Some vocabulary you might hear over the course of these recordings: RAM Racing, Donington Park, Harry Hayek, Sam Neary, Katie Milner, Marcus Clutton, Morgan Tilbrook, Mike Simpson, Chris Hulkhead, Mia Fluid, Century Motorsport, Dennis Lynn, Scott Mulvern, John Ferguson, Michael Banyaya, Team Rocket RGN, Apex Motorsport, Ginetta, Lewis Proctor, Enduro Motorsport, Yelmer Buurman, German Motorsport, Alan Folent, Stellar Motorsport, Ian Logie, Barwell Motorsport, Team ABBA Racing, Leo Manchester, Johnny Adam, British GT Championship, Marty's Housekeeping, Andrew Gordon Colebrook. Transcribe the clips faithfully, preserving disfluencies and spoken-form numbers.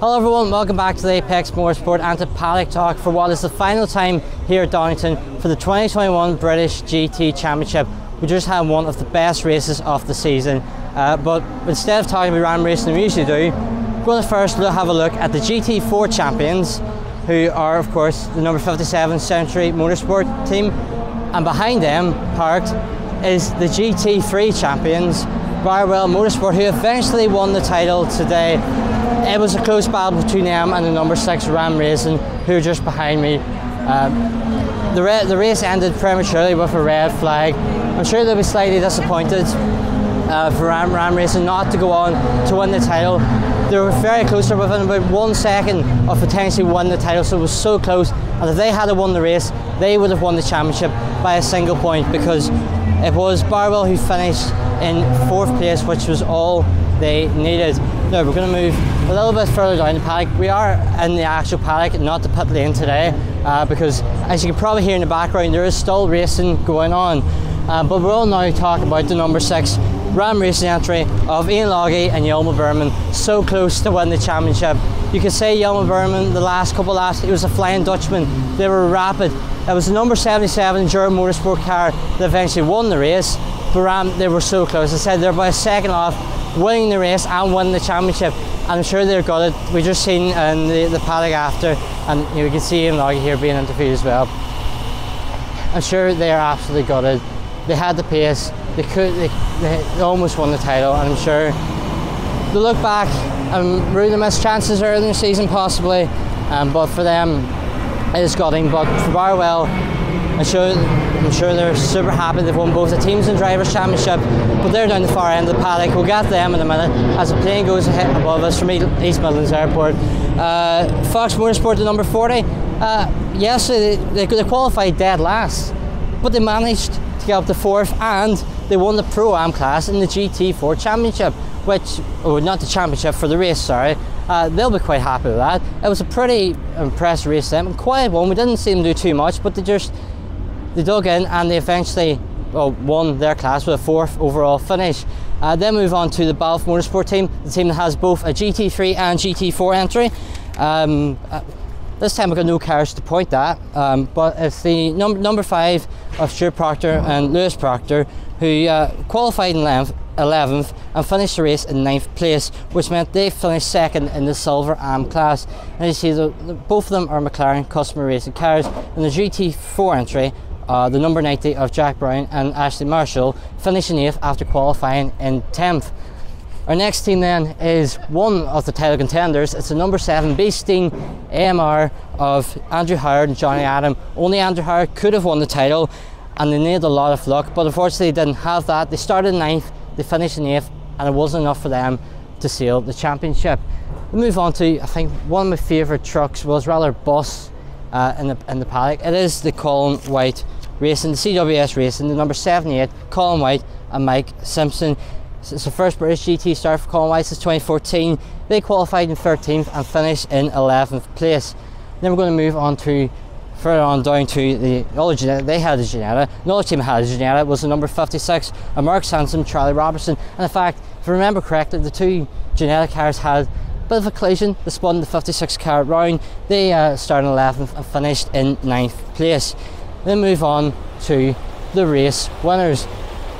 Hello everyone, welcome back to the Apex Motorsport and to Paddock Talk for what is the final time here at Donington for the twenty twenty-one British G T Championship. We just had one of the best races of the season, uh, but instead of talking about RAM Racing we usually do, we're going to first have a look at the G T four champions, who are of course the number fifty-seven Century Motorsport team, and behind them parked is the G T three champions, Barwell Motorsport, who eventually won the title today. It was a close battle between them and the number six RAM Racing, who are just behind me. Um, the, re the race ended prematurely with a red flag. I'm sure they'll be slightly disappointed uh, for RAM, RAM Racing not to go on to win the title. They were very close, to within about one second of potentially winning the title, so it was so close. And if they had won the race, they would have won the championship by a single point, because it was Barwell who finished in fourth place, which was all they needed. Now we're going to move a little bit further down the paddock. We are in the actual paddock, not the pit lane today, uh, because as you can probably hear in the background, there is still racing going on. Uh, but we'll now talk about the number six RAM Racing entry of Ian Logie and Yelmer Buurman, so close to win the championship. You can say Yelmer Buurman, the last couple laps, he was a flying Dutchman. They were rapid. It was the number seventy-seven German Motorsport car that eventually won the race, but RAM, they were so close. I said they're about a second off winning the race and winning the championship. I'm sure they've got it. We just seen in the, the paddock after, and you know, we can see Ian Logie here being interviewed as well. I'm sure they're absolutely gutted. They had the pace, they could, they, they almost won the title, and I'm sure they look back and rue the missed chances early in the season possibly, um, but for them it is gutting. But for Barwell, I'm sure, I'm sure they're super happy they've won both the Teams and Drivers Championship, but they're down the far end of the paddock. We'll get them in a minute as the plane goes ahead above us from East Midlands Airport. Uh, Fox Motorsport, the number forty, uh, yesterday they, they qualified dead last, but they managed to get up to fourth, and they won the Pro-Am class in the G T four Championship, which, or not the championship, for the race, sorry. Uh, they'll be quite happy with that. It was a pretty impressive race then, a quiet one. We didn't see them do too much, but they just, they dug in and they eventually well, won their class with a fourth overall finish. Uh, then move on to the Barwell Motorsport team, the team that has both a G T three and G T four entry. Um, uh, This time I've got no carriage to point at, um, but it's the num number five of Stuart Proctor and Lewis Proctor, who uh, qualified in eleventh and finished the race in ninth place, which meant they finished second in the Silver Am class. And you see, the, the, both of them are McLaren customer racing cars. In the G T four entry, uh, the number ninety of Jack Brown and Ashley Marshall finishing eighth after qualifying in tenth. Our next team then is one of the title contenders. It's the number seven B-Steam A M R of Andrew Howard and Johnny Adam. Only Andrew Howard could have won the title, and they needed a lot of luck, but unfortunately they didn't have that. They started in ninth, they finished in eighth, and it wasn't enough for them to seal the championship. We move on to, I think, one of my favourite trucks, was rather bus uh, in, the, in the paddock. It is the Colin White Racing, the C W S Racing, the number seventy-eight, Colin White and Mike Simpson. It's the first British G T start for Colin White since twenty fourteen. They qualified in thirteenth and finished in eleventh place. Then we're going to move on to further on down to the other Ginetta. They had a Ginetta. Another team that had a Ginetta was the number fifty-six, a Mark Sansom, Charlie Robertson. And in fact, if I remember correctly, the two Ginetta cars had a bit of a collision. They spun the fifty-six car round. They uh, started in eleventh and finished in ninth place. Then move on to the race winners.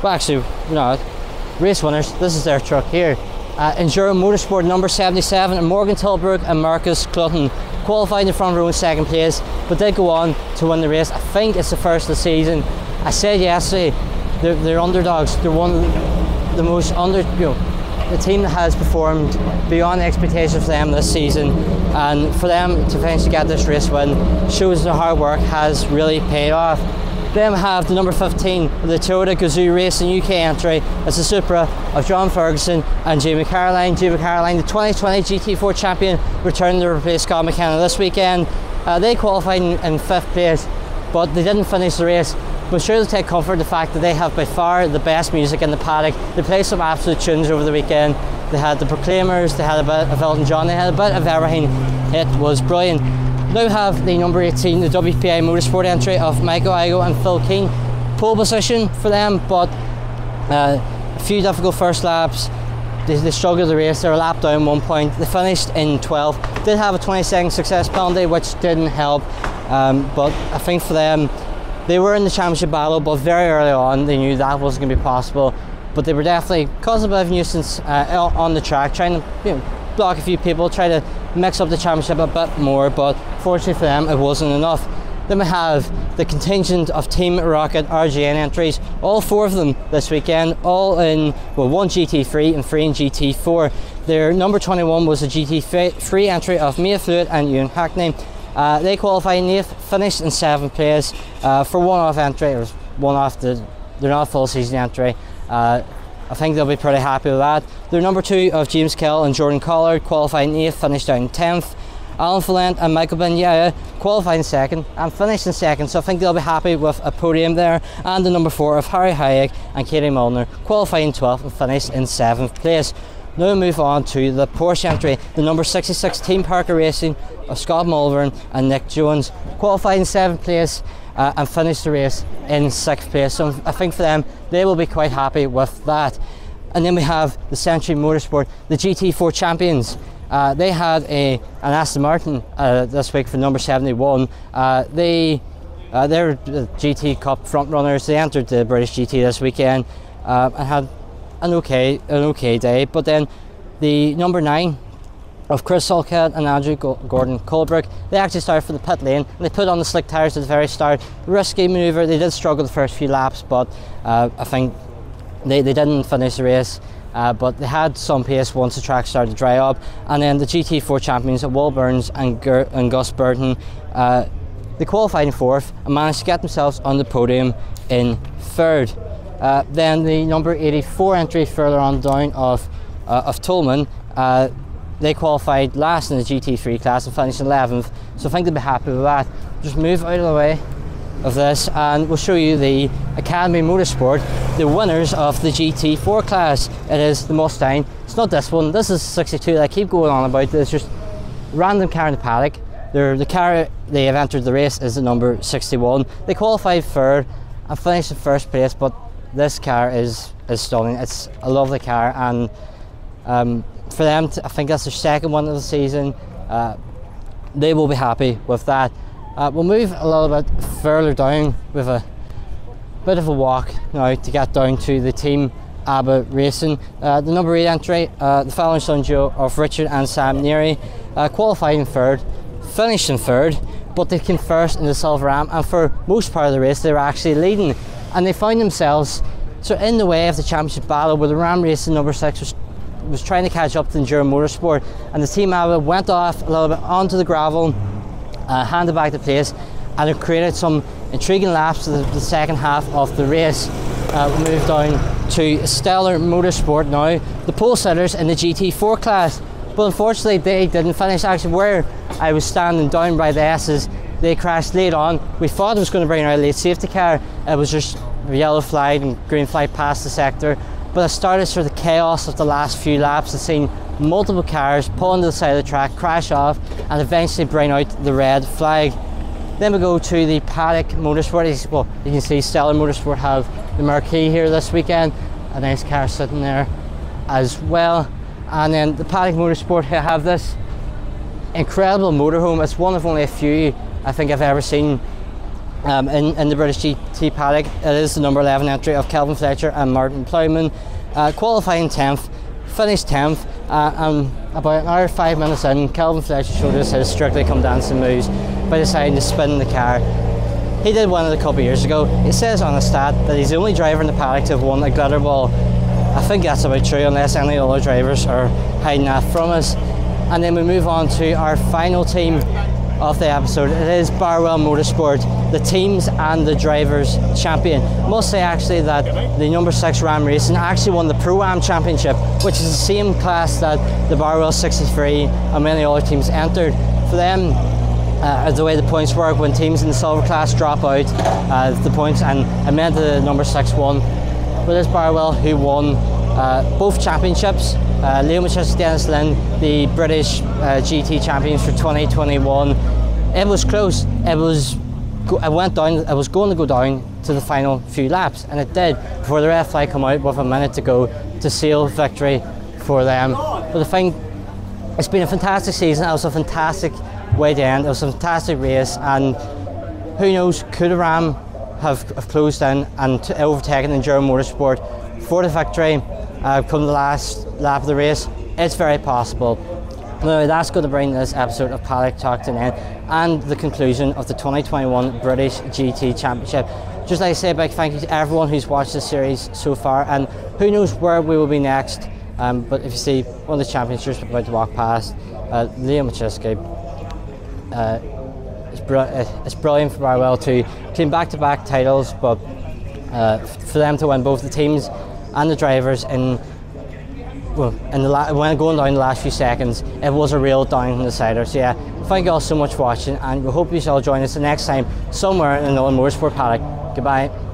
Well, actually, no. Race winners, this is their truck here. Uh, Enduro Motorsport, number seventy-seven, and Morgan Tilbrook and Marcus Clutton qualified in front row in second place, but did go on to win the race. I think it's the first of the season. I said yesterday, they're, they're underdogs. They're one of the most under, you know, the team that has performed beyond expectations for them this season, and for them to eventually get this race win shows their hard work has really paid off. Then we have the number fifteen, the Toyota Gazoo Racing U K entry. It's a Supra of John Ferguson and Jamie Caroline. Jamie Caroline, the twenty twenty G T four champion, returned to replace Scott McKenna this weekend. Uh, they qualified in, in fifth place, but they didn't finish the race. But I'm sure they'll take comfort in the fact that they have by far the best music in the paddock. They played some absolute tunes over the weekend. They had the Proclaimers, they had a bit of Elton John, they had a bit of everything. It was brilliant. Now have the number eighteen, the W P I Motorsport entry of Michael Igo and Phil Keane. Pole position for them, but uh, a few difficult first laps. the, the struggle of the race. They were lap down one point. They finished in twelfth. Did have a twenty second success penalty, which didn't help. Um, but I think for them, they were in the championship battle, but very early on they knew that wasn't going to be possible. But they were definitely causing a bit of nuisance uh, on the track, trying to, you know, block a few people, try to mix up the championship a bit more. But fortunately for them, it wasn't enough. Then we have the contingent of Team Rocket R G N entries, all four of them this weekend, all in, well, one G T three and three in G T four. Their number twenty-one was a G T three entry of Mia Fluid and Ewan Hackney. Uh, they qualified in eighth, finished in seventh place uh, for one-off entry. It was one-off, the, they're not a full-season entry. Uh, I think they'll be pretty happy with that. Their number two of James Kell and Jordan Collard qualified in eighth, finished down in tenth. Alan Folent and Michael Banyaya qualified in second and finished in second, so I think they'll be happy with a podium there. And the number four of Harry Hayek and Katie Milner qualified in twelfth and finished in seventh place. Now we move on to the Porsche entry. The number sixty-six Team Parker Racing of Scott Mulvern and Nick Jones qualified in seventh place uh, and finished the race in sixth place. So I think for them, they will be quite happy with that. And then we have the Century Motorsport, the G T four champions. Uh, they had a, an Aston Martin uh, this week for number seventy-one. Uh, they, uh, they were G T Cup front runners. They entered the British G T this weekend uh, and had an okay, an okay day. But then the number nine of Chris Hulkhead and Andrew Gordon Colebrook, they actually started for the pit lane and they put on the slick tyres at the very start. Risky manoeuvre. They did struggle the first few laps, but uh, I think they, they didn't finish the race. Uh, but they had some pace once the track started to dry up. And then the G T four champions, Will Burns and, Ger and Gus Burton, uh, they qualified in fourth and managed to get themselves on the podium in third. Uh, then the number eighty-four entry further on down of, uh, of Tolman, uh, they qualified last in the G T three class and finished eleventh. So I think they'll be happy with that. Just move out of the way of this and we'll show you the Academy Motorsport, the winners of the G T four class. It is the Mustang. It's not this one, this is sixty-two that I keep going on about. It's just random car in the paddock. They're, the car they have entered the race is the number sixty-one. They qualified third and finished in first place, but this car is, is stunning. It's a lovely car, and um, for them, to, I think that's their second one of the season. Uh, they will be happy with that. Uh, we'll move a little bit further down with a bit of a walk now to get down to the Team ABBA Racing. Uh, the number eight entry, uh, the father and son duo of Richard and Sam Neary, uh, qualified in third, finished in third, but they came first in the Silver Ram, and for most part of the race they were actually leading, and they found themselves sort of in the way of the championship battle where the RAM Racing number six was, was trying to catch up to Enduro Motorsport, and the Team ABBA went off a little bit onto the gravel, Uh, handed back the place, and it created some intriguing laps to the, the second half of the race. Uh, we moved down to Stellar Motorsport now, the pole sitters in the G T four class, but unfortunately they didn't finish. Actually, where I was standing down by the S's, they crashed late on. We thought it was going to bring out a late safety car. It was just yellow flag and green flag past the sector, but it started sort of the chaos of the last few laps and seeing multiple cars pull into the side of the track, crash off, and eventually bring out the red flag. Then we go to the Paddock Motorsport. Well, you can see Stellar Motorsport have the marquee here this weekend. A nice car sitting there as well. And then the Paddock Motorsport have this incredible motorhome. It's one of only a few I think I've ever seen um, in, in the British G T Paddock. It is the number eleven entry of Kelvin Fletcher and Martin Plowman, uh, qualifying tenth, finished tenth, uh, and about an hour five minutes in, Kelvin Fletcher showed us how to strictly come dancing moves by deciding to spin the car. He did one of a couple of years ago. It says on a stat that he's the only driver in the paddock to have won a glitter ball. I think that's about true, unless any other drivers are hiding that from us. And then we move on to our final team of the episode. It is Barwell Motorsport, the teams and the drivers champion. Must say actually that the number six RAM Racing actually won the Pro-Am Championship, which is the same class that the Barwell sixty-three and many other teams entered. For them, uh, the way the points work, when teams in the silver class drop out, uh, the points, and it meant the number six won. But it's Barwell who won uh, both championships. Uh, Leo Manchester, Dennis Lynn, the British uh, G T champions for twenty twenty-one. It was close. It was, it went down. It was going to go down to the final few laps, and it did before the red flag came out with a minute to go to seal victory for them. But I think it's been a fantastic season. It was a fantastic way to end. It was a fantastic race, and who knows, could RAM have, have closed in and overtaken Enduro Motorsport for the victory uh, come the last lap of the race? It's very possible. Now that's going to bring this episode of Paddock Talk to an end, and the conclusion of the twenty twenty-one British G T Championship. Just like I say, a big thank you to everyone who's watched this series so far, and who knows where we will be next. Um, but if you see one of the championships about to walk past, uh, Liam Machiski, uh, it's, br it's brilliant for Barwell to claim back-to-back titles, but uh, for them to win both the teams and the drivers in Well, in the la when going down the last few seconds, it was a real Donington decider. So yeah, thank you all so much for watching, and we hope you shall join us the next time somewhere in another Motorsport Paddock. Goodbye.